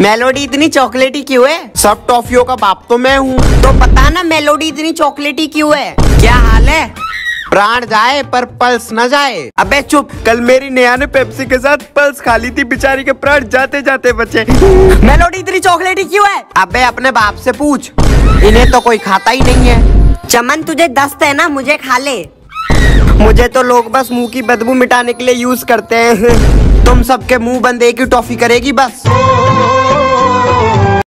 Melody इतनी चॉकलेटी क्यों है? सब टॉफियों का बाप तो मैं हूँ, तो पता ना मेलोडी इतनी चॉकलेटी क्यों है? क्या हाल है? प्राण जाए पर पल्स न जाए। अबे चुप, कल मेरी नेहा ने पेप्सी के साथ पल्स खा ली थी, बिचारी के प्राण जाते जाते बचे। मेलोडी इतनी चॉकलेटी क्यों है? अबे अपने बाप से पूछ, इन्हें तो कोई खाता ही नहीं है। चमन तुझे दस्त है ना, मुझे खा ले। मुझे तो लोग बस मुंह की बदबू मिटाने के लिए यूज करते हैं। तुम सबके मुंह बंद एक ही टॉफी करेगी बस।